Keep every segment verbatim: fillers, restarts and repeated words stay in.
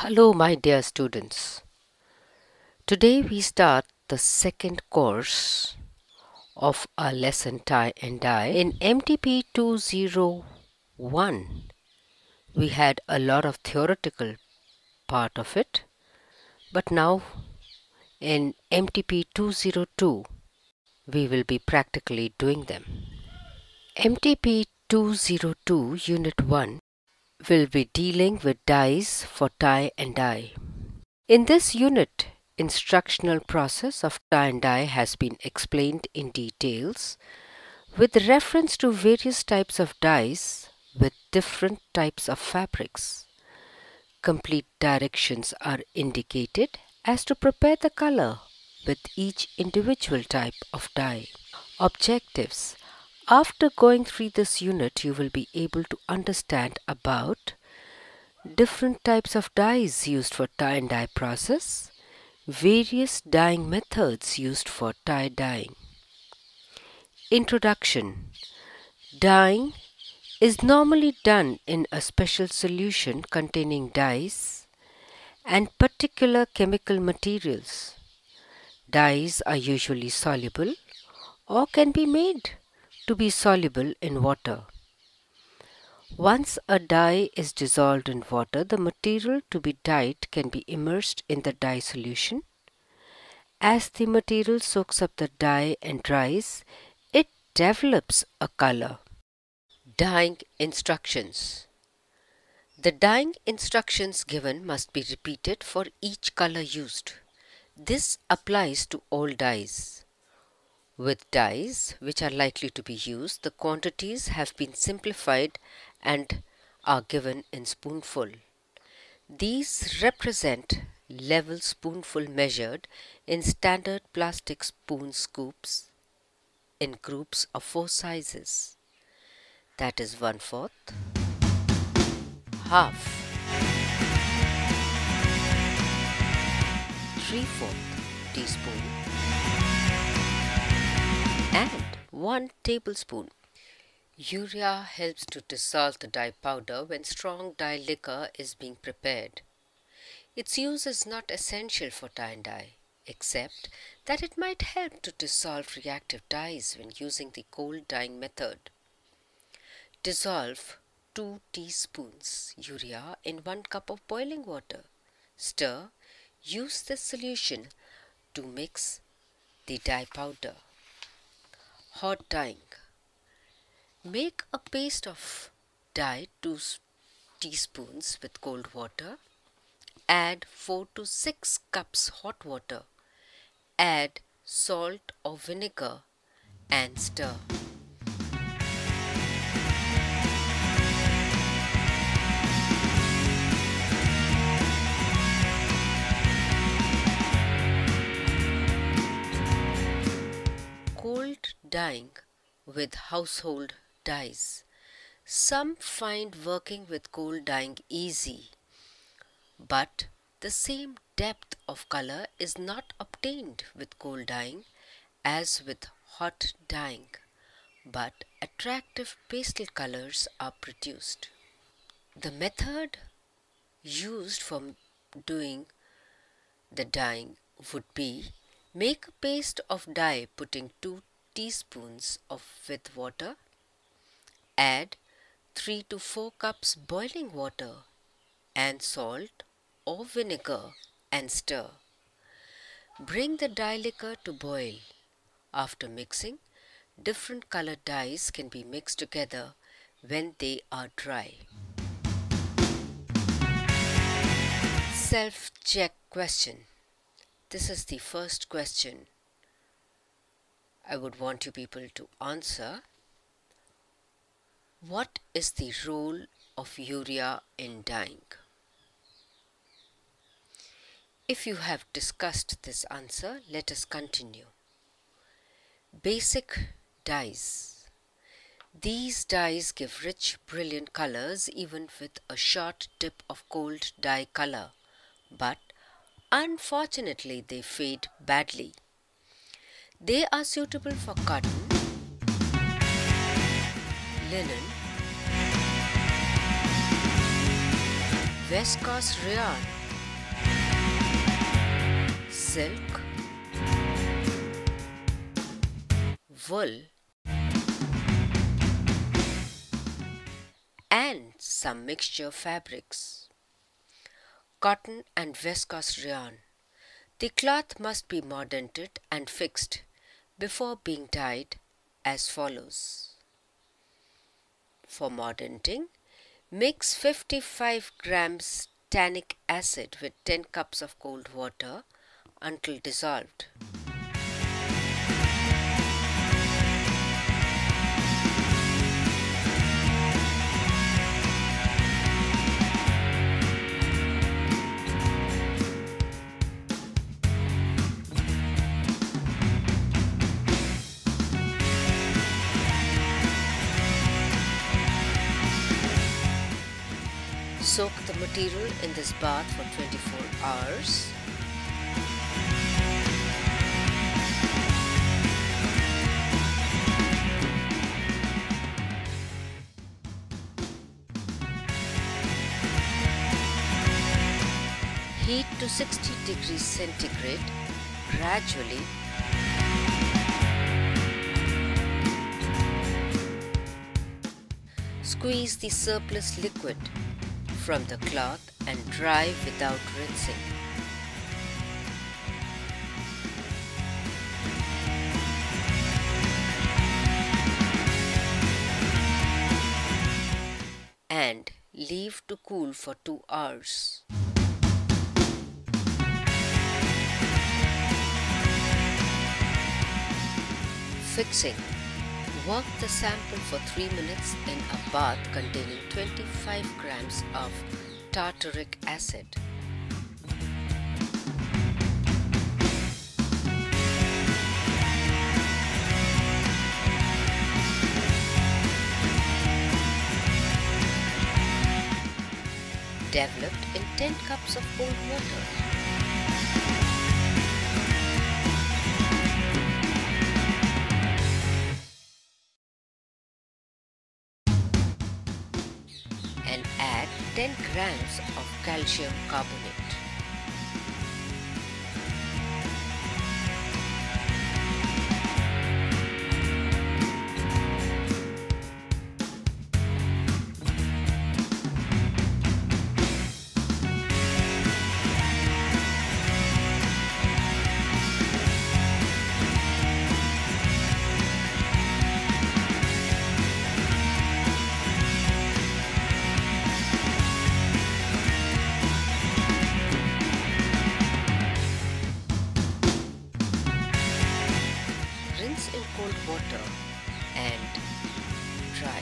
Hello my dear students, today we start the second course of our lesson Dye and Dye. In M T P two oh one we had a lot of theoretical part of it, but now in M T P two oh two we will be practically doing them. M T P two oh two Unit one will be dealing with dyes for dye and dye. In this unit, instructional process of dye and dye has been explained in details with reference to various types of dyes with different types of fabrics. Complete directions are indicated as to prepare the color with each individual type of dye. Objectives. After going through this unit, you will be able to understand about different types of dyes used for dye and dye process, various dyeing methods used for dye dyeing. Introduction. Dyeing is normally done in a special solution containing dyes and particular chemical materials. Dyes are usually soluble or can be made to be soluble in water. Once a dye is dissolved in water, the material to be dyed can be immersed in the dye solution. As the material soaks up the dye and dries, it develops a color. Dyeing instructions. The dyeing instructions given must be repeated for each color used. This applies to all dyes. With dyes which are likely to be used, the quantities have been simplified and are given in spoonful. These represent level spoonful measured in standard plastic spoon scoops in groups of four sizes. That is one fourth, half, three fourth teaspoon, and one tablespoon. Urea helps to dissolve the dye powder when strong dye liquor is being prepared. Its use is not essential for dye and dye, except that it might help to dissolve reactive dyes when using the cold dyeing method. Dissolve two teaspoons urea in one cup of boiling water. Stir. Use this solution to mix the dye powder. Hot dyeing. Make a paste of dye two teaspoons with cold water. Add four to six cups hot water. Add salt or vinegar and stir. Cold dyeing with household dyes. Some find working with cold dyeing easy, but the same depth of color is not obtained with cold dyeing as with hot dyeing, but attractive pastel colors are produced. The method used for doing the dyeing would be: make a paste of dye putting two teaspoons of with water. Add three to four cups boiling water and salt or vinegar and stir. Bring the dye liquor to boil. After mixing, different colored dyes can be mixed together when they are dry. Self-check question. This is the first question I would want you people to answer. What is the role of urea in dyeing? If you have discussed this answer, let us continue. Basic dyes. These dyes give rich, brilliant colors even with a short dip of cold dye color, but unfortunately, they fade badly. They are suitable for cotton, linen, viscose rayon silk, wool, and some mixture fabrics. Cotton and viscose rayon. The cloth must be mordanted and fixed before being dyed as follows. For mordanting, mix fifty-five grams tannic acid with ten cups of cold water until dissolved. Soak the material in this bath for twenty-four hours. Heat to sixty degrees centigrade gradually . Squeeze the surplus liquid from the cloth and dry without rinsing. And leave to cool for two hours. Fixing. Work the sample for three minutes in a bath containing twenty-five grams of tartaric acid. Developed in ten cups of cold water. And add ten grams of calcium carbonate. Water and dry.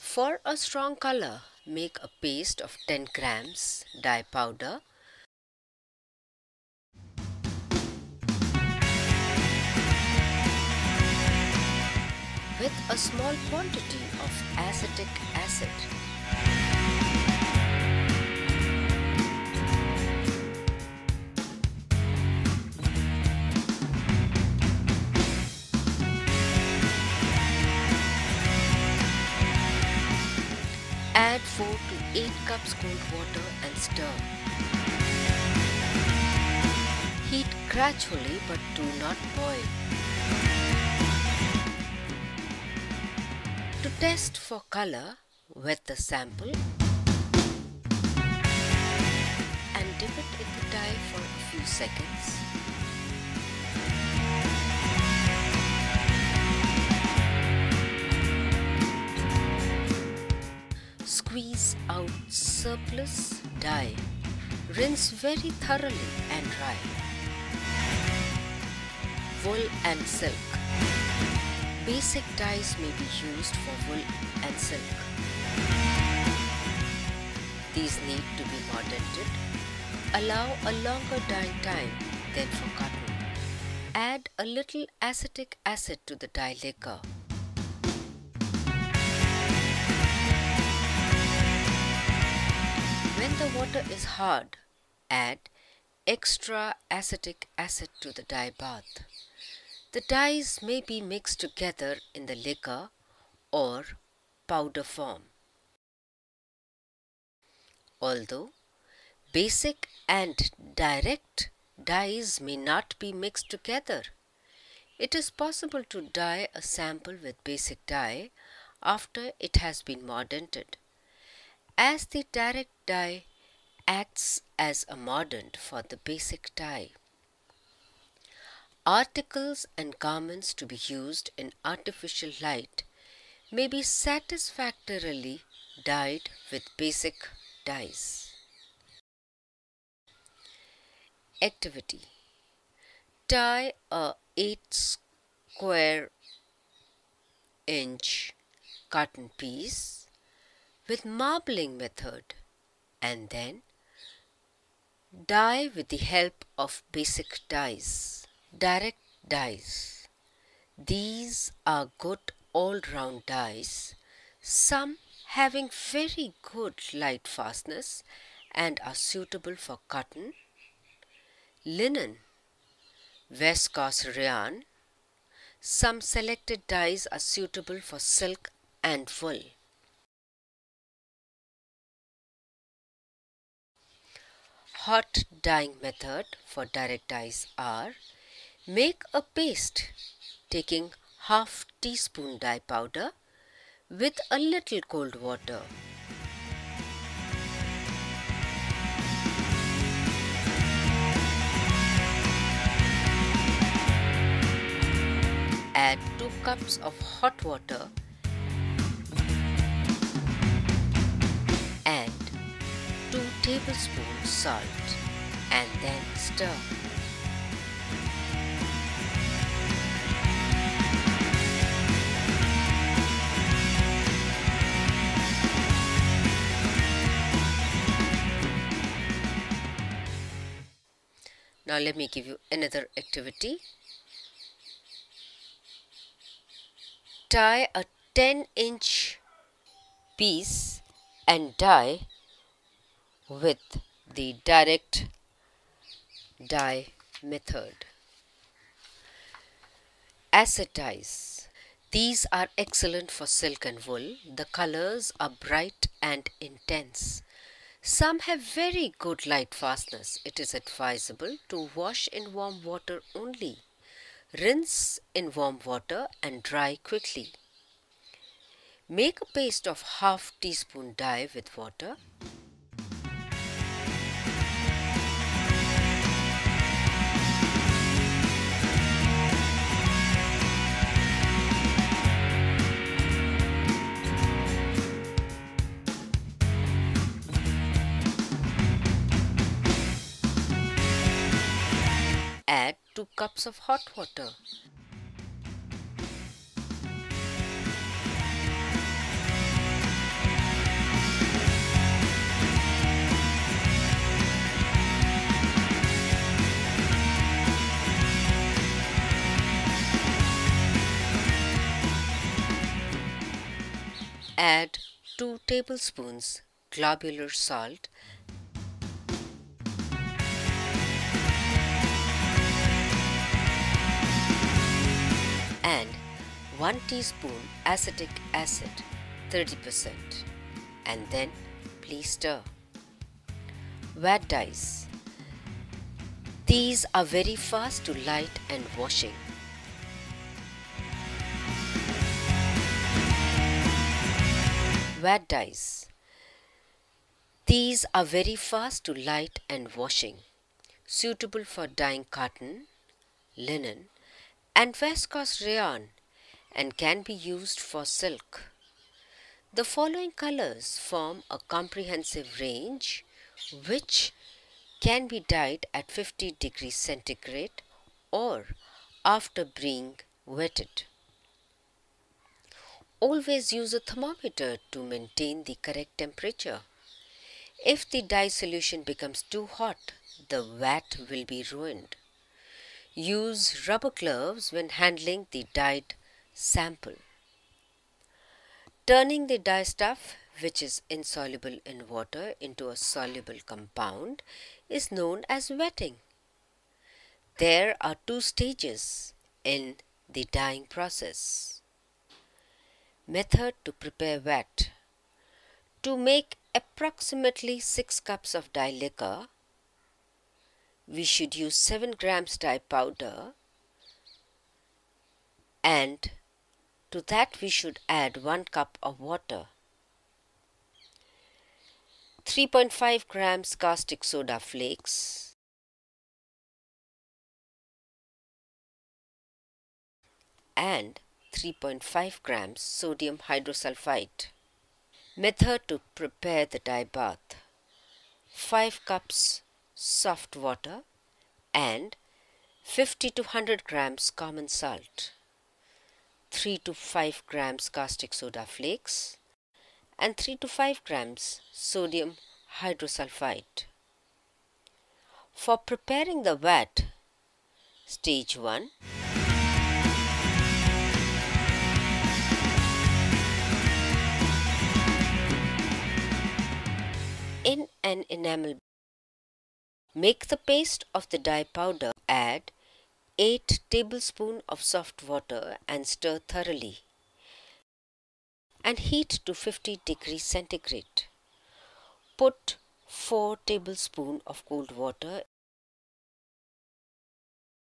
For a strong color, make a paste of ten grams dye powder with a small quantity of acetic acid. Add four to eight cups cold water and stir. Heat gradually but do not boil. To test for color, wet the sample and dip it in the dye for a few seconds. Squeeze out surplus dye. Rinse very thoroughly and dry. Wool and silk. Basic dyes may be used for wool and silk. These need to be mordanted. Allow a longer dyeing time get forgotten. Add a little acetic acid to the dye liquor. When the water is hard, add extra acetic acid to the dye bath. The dyes may be mixed together in the liquor or powder form. Although basic and direct dyes may not be mixed together, it is possible to dye a sample with basic dye after it has been mordanted, as the direct dye acts as a mordant for the basic dye. Articles and garments to be used in artificial light may be satisfactorily dyed with basic dyes. Activity: dye a eight square inch cotton piece with marbling method and then dye with the help of basic dyes, direct dyes. These are good all-round dyes, some having very good light fastness and are suitable for cotton, linen, viscose rayon. Some selected dyes are suitable for silk and wool. Hot dyeing method for direct dyes are: make a paste taking half teaspoon dye powder with a little cold water. Add two cups of hot water and two tablespoons salt and then stir. Now let me give you another activity. Tie a ten inch piece and dye with the direct dye method. Acid dyes. These are excellent for silk and wool. The colors are bright and intense. Some have very good light fastness. It is advisable to wash in warm water only. Rinse in warm water and dry quickly. Make a paste of half teaspoon dye with water. Add two cups of hot water. Add two tablespoons globular salt and one teaspoon acetic acid, thirty percent, and then please stir. Vat dyes. These are very fast to light and washing. Vat dyes. These are very fast to light and washing, suitable for dyeing cotton, linen, and viscose rayon, and can be used for silk. The following colors form a comprehensive range which can be dyed at fifty degrees centigrade or after being wetted. Always use a thermometer to maintain the correct temperature. If the dye solution becomes too hot, the vat will be ruined. Use rubber gloves when handling the dyed sample. Turning the dye stuff, which is insoluble in water, into a soluble compound is known as wetting. There are two stages in the dyeing process. Method to prepare vat. To make approximately six cups of dye liquor, we should use seven grams dye powder, and to that we should add one cup of water, three point five grams caustic soda flakes, and three point five grams sodium hydrosulfite. Method to prepare the dye bath. five cups soft water and fifty to one hundred grams common salt, three to five grams caustic soda flakes and three to five grams sodium hydrosulfite. For preparing the vat, stage one, in an enamel make the paste of the dye powder, add eight tablespoons of soft water and stir thoroughly and heat to fifty degrees centigrade. Put four tablespoons of cold water,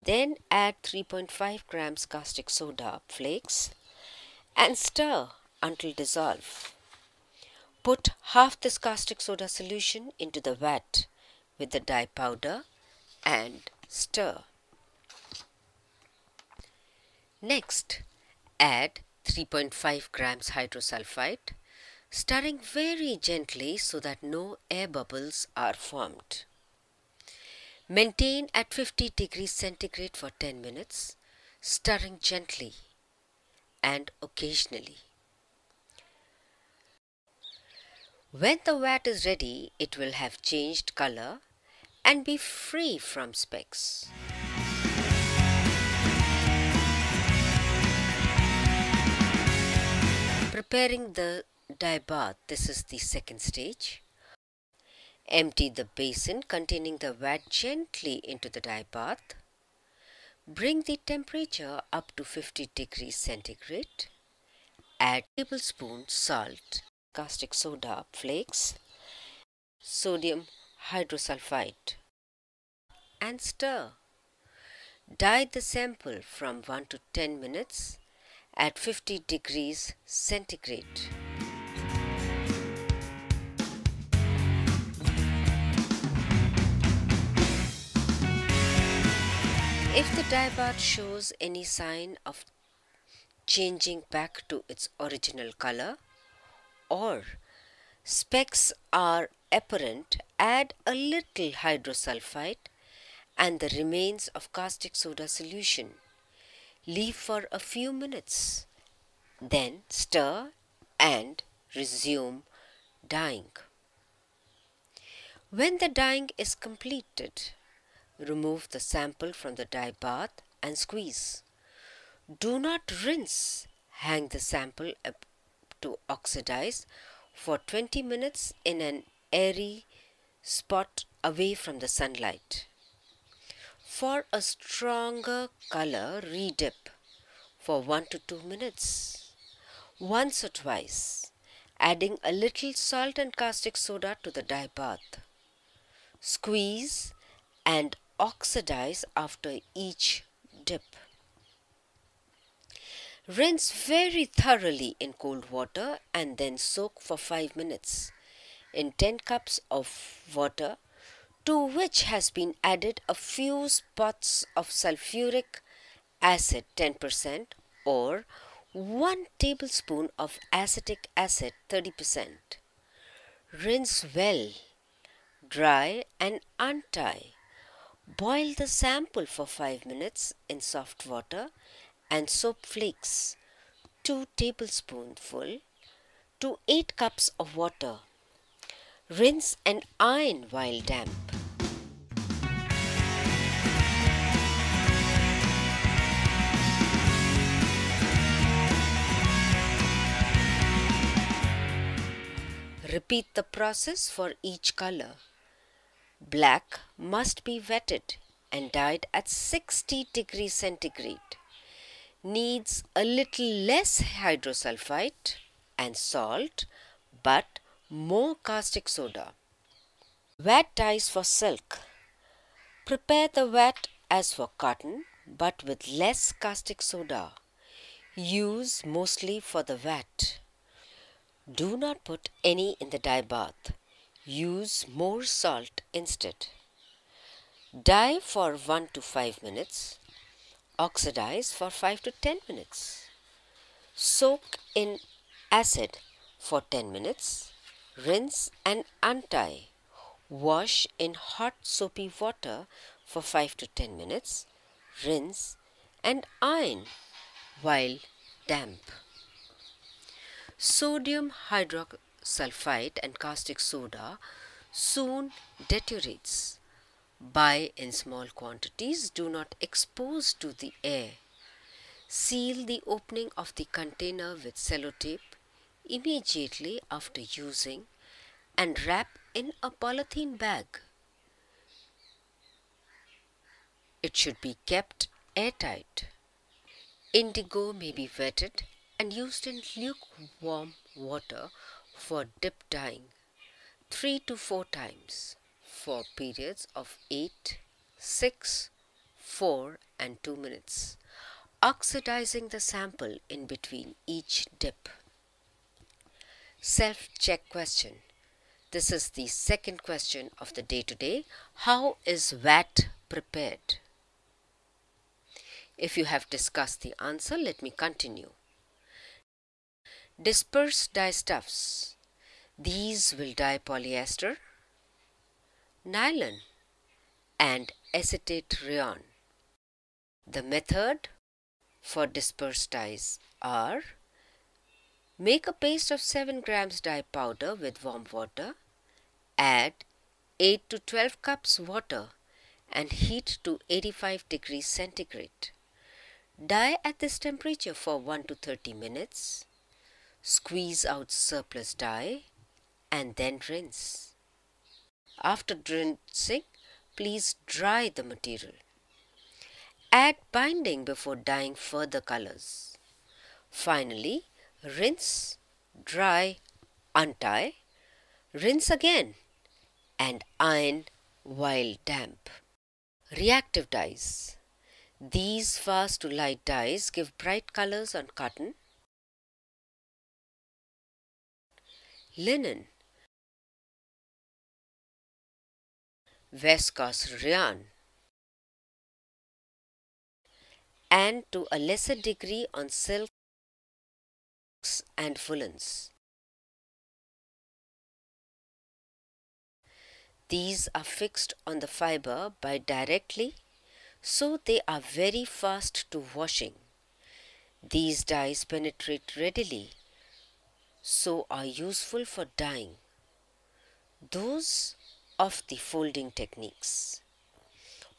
then add three point five grams caustic soda flakes and stir until dissolved. Put half this caustic soda solution into the vat with the dye powder and stir. Next, add three point five grams hydrosulfite, stirring very gently so that no air bubbles are formed. Maintain at fifty degrees centigrade for ten minutes, stirring gently and occasionally. When the vat is ready, it will have changed color and be free from specks. Preparing the dye bath, this is the second stage. Empty the basin containing the vat gently into the dye bath. Bring the temperature up to fifty degrees centigrade. Add tablespoon salt, caustic soda flakes, sodium hydrosulfite and stir. Dye the sample from one to ten minutes at fifty degrees centigrade. If the dye bath shows any sign of changing back to its original color, or specks are apparent, add a little hydrosulfite and the remains of caustic soda solution. Leave for a few minutes, then stir and resume dyeing. When the dyeing is completed, remove the sample from the dye bath and squeeze. Do not rinse. Hang the sample up to oxidize for twenty minutes in an airy spot away from the sunlight. For a stronger color, redip for one to two minutes, once or twice, adding a little salt and caustic soda to the dye bath. Squeeze and oxidize after each dip. Rinse very thoroughly in cold water and then soak for five minutes in ten cups of water, to which has been added a few spots of sulfuric acid ten percent or one tablespoon of acetic acid thirty percent. Rinse well, dry and untie. Boil the sample for five minutes in soft water and soap flakes, two tablespoonfuls to eight cups of water. Rinse and iron while damp. Repeat the process for each color. Black must be wetted and dyed at sixty degrees centigrade. Needs a little less hydrosulfite and salt, but more caustic soda. Vat dyes for silk. Prepare the vat as for cotton, but with less caustic soda. Use mostly for the vat. Do not put any in the dye bath. Use more salt instead. Dye for one to five minutes. Oxidize for five to ten minutes. Soak in acid for ten minutes. Rinse and untie. Wash in hot soapy water for five to ten minutes. Rinse and iron while damp. Sodium hydrosulfite and caustic soda soon deteriorates. Buy in small quantities, do not expose to the air. Seal the opening of the container with sellotape immediately after using and wrap in a polythene bag. It should be kept airtight. Indigo may be wetted and used in lukewarm water for dip dyeing three to four times for periods of eight, six, four, and two minutes, oxidizing the sample in between each dip. Self-check question. This is the second question of the day today. How is vat prepared? If you have discussed the answer, let me continue. Disperse dye stuffs. These will dye polyester, nylon and acetate rayon. The method for dispersed dyes are: make a paste of seven grams dye powder with warm water, add eight to twelve cups water and heat to eighty-five degrees centigrade. Dye at this temperature for one to thirty minutes. Squeeze out surplus dye and then rinse. After rinsing, please dry the material. Add binding before dyeing further colors. Finally, rinse, dry, untie, rinse again and iron while damp. Reactive dyes. These fast to light dyes give bright colors on cotton, linen, viscose rayon, and to a lesser degree on silks and woolens. These are fixed on the fiber by directly, so they are very fast to washing. These dyes penetrate readily, so are useful for dyeing. Those of the folding techniques.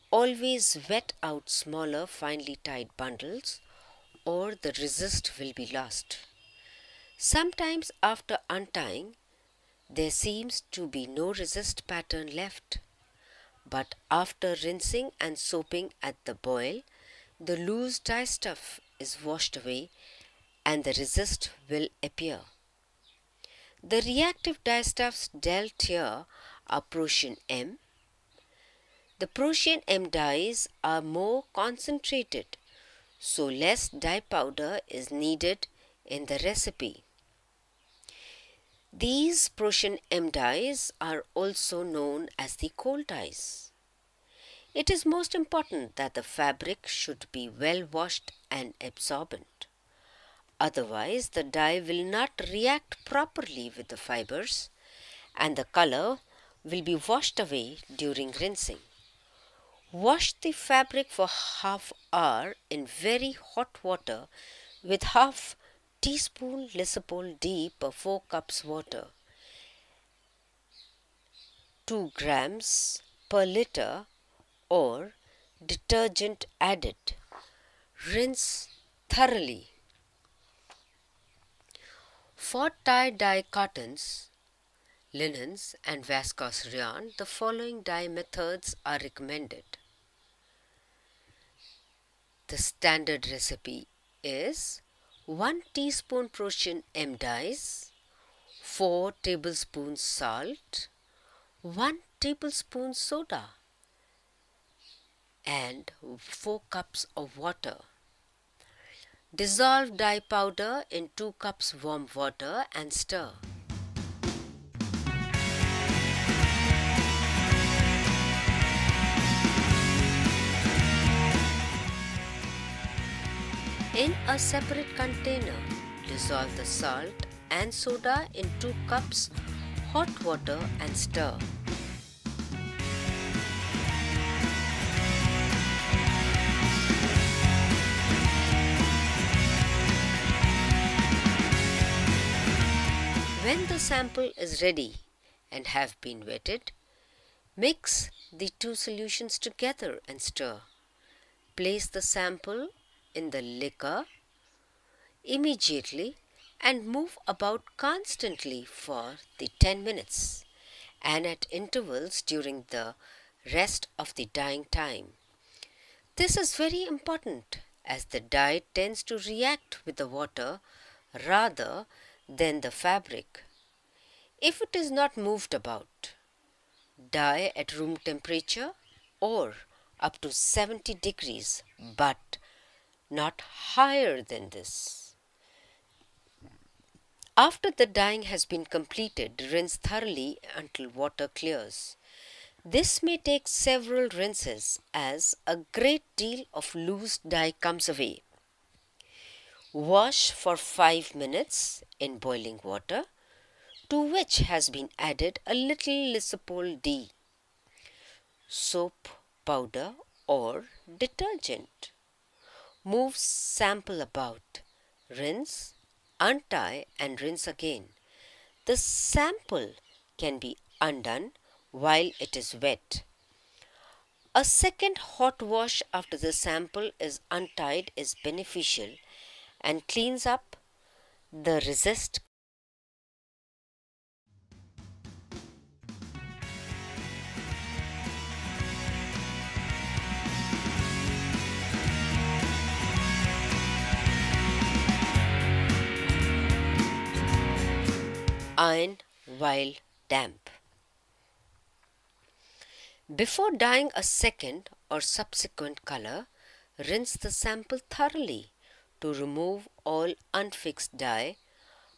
Always wet out smaller finely tied bundles or the resist will be lost. Sometimes after untying, there seems to be no resist pattern left. But after rinsing and soaping at the boil, the loose dye stuff is washed away and the resist will appear. The reactive dye stuffs dealt here are Procion M. The Procion M dyes are more concentrated, so less dye powder is needed in the recipe. These Procion M dyes are also known as the cold dyes. It is most important that the fabric should be well washed and absorbent. Otherwise, the dye will not react properly with the fibers and the color will be washed away during rinsing. Wash the fabric for half hour in very hot water with half teaspoon Lissapol D per four cups water, two grams per litre or detergent added. Rinse thoroughly. For tie dye cottons, linens, and viscose yarn, the following dye methods are recommended. The standard recipe is one teaspoon Procion M dyes, four tablespoons salt, one tablespoon soda, and four cups of water. Dissolve dye powder in two cups warm water and stir. In a separate container, dissolve the salt and soda in two cups hot water and stir. When the sample is ready and have been wetted, mix the two solutions together and stir. Place the sample in the liquor immediately and move about constantly for the ten minutes and at intervals during the rest of the dyeing time. This is very important as the dye tends to react with the water rather than the fabric if it is not moved about. Dye at room temperature or up to seventy degrees but not higher than this. After the dyeing has been completed, rinse thoroughly until water clears. This may take several rinses as a great deal of loose dye comes away. Wash for five minutes in boiling water, to which has been added a little Lissapol D, soap powder or detergent. Move sample about, rinse, untie and rinse again. The sample can be undone while it is wet. A second hot wash after the sample is untied is beneficial and cleans up the residue. Iron while damp. Before dyeing a second or subsequent color, rinse the sample thoroughly to remove all unfixed dye.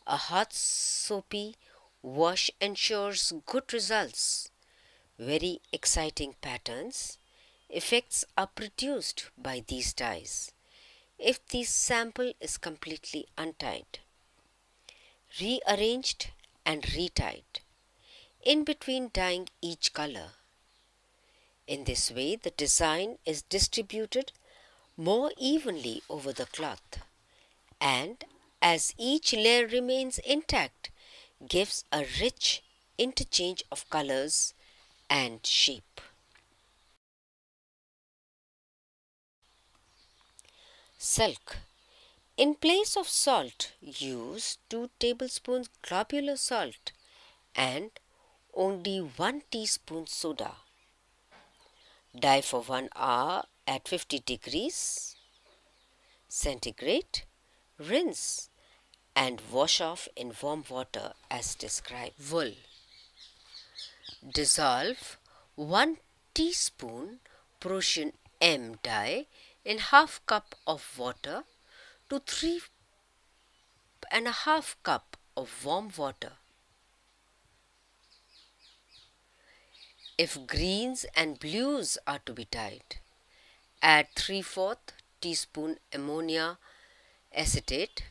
A hot soapy wash ensures good results. Very exciting patterns, effects are produced by these dyes if the sample is completely untied, rearranged and retied in between dyeing each color. In this way, the design is distributed more evenly over the cloth and, as each layer remains intact, gives a rich interchange of colors and shape. Silk. In place of salt, use two tablespoons globular salt and only one teaspoon soda. Dye for one hour at fifty degrees centigrade. Rinse and wash off in warm water as described. Wool. Dissolve one teaspoon Procion M dye in half cup of water to three and a half cup of warm water. If greens and blues are to be dyed, add three fourths teaspoon ammonia acetate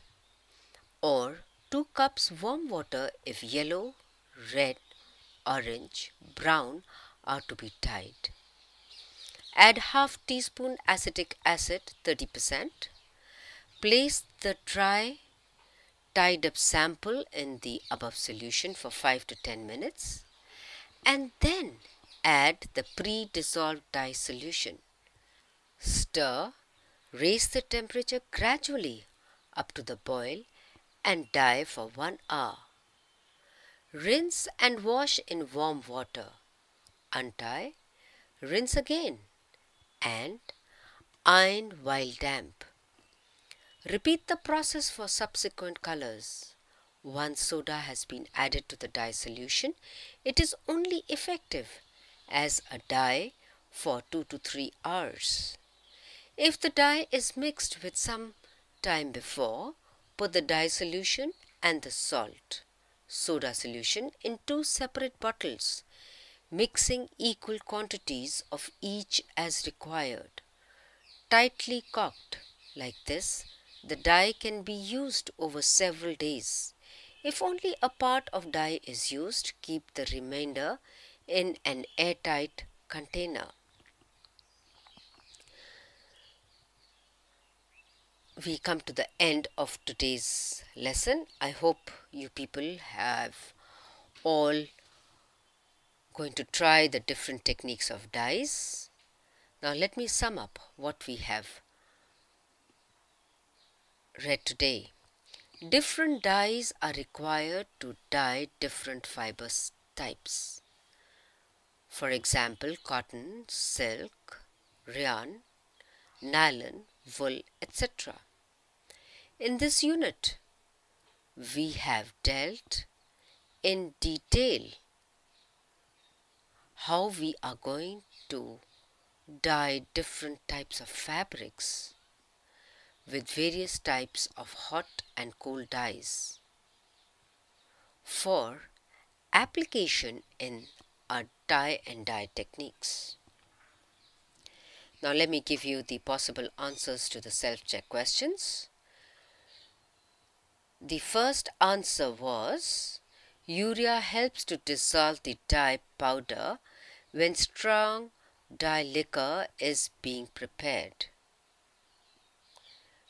or two cups warm water if yellow, red, orange, brown are to be dyed. Add half teaspoon acetic acid, thirty percent. Place the dry, tied up sample in the above solution for five to ten minutes and then add the pre-dissolved dye solution. Stir, raise the temperature gradually up to the boil and dye for one hour. Rinse and wash in warm water. Untie, rinse again, and iron while damp. Repeat the process for subsequent colors. Once soda has been added to the dye solution, it is only effective as a dye for two to three hours. If the dye is mixed with some time before, put the dye solution and the salt soda solution in two separate bottles, mixing equal quantities of each as required. Tightly corked like this, the dye can be used over several days. If only a part of dye is used, keep the remainder in an airtight container. We come to the end of today's lesson. I hope you people have all going to try the different techniques of dyes. Now let me sum up what we have read today. Different dyes are required to dye different fiber types. For example, cotton, silk, rayon, nylon, wool, et cetera. In this unit, we have dealt in detail how we are going to dye different types of fabrics with various types of hot and cold dyes for application in our dye and dye techniques. Now let me give you the possible answers to the self-check questions. The first answer was, urea helps to dissolve the dye powder when strong dye liquor is being prepared.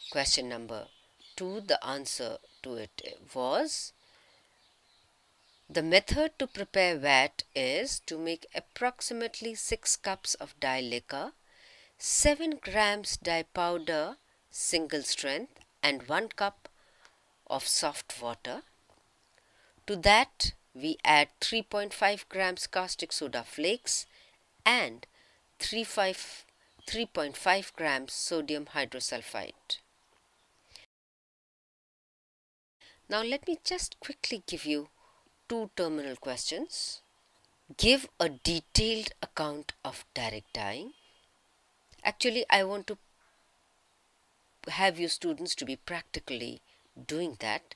Question number two, the answer to it was, the method to prepare vat is to make approximately six cups of dye liquor, seven grams dye powder single strength, and one cup of soft water. To that we add three point five grams caustic soda flakes and three point five grams sodium hydrosulfide. Now let me just quickly give you two terminal questions. Give a detailed account of direct dyeing. Actually, I want to have you students to be practically doing that.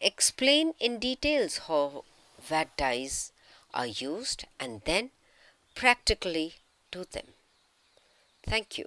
Explain in details how vat dyes are used and then practically do them. Thank you.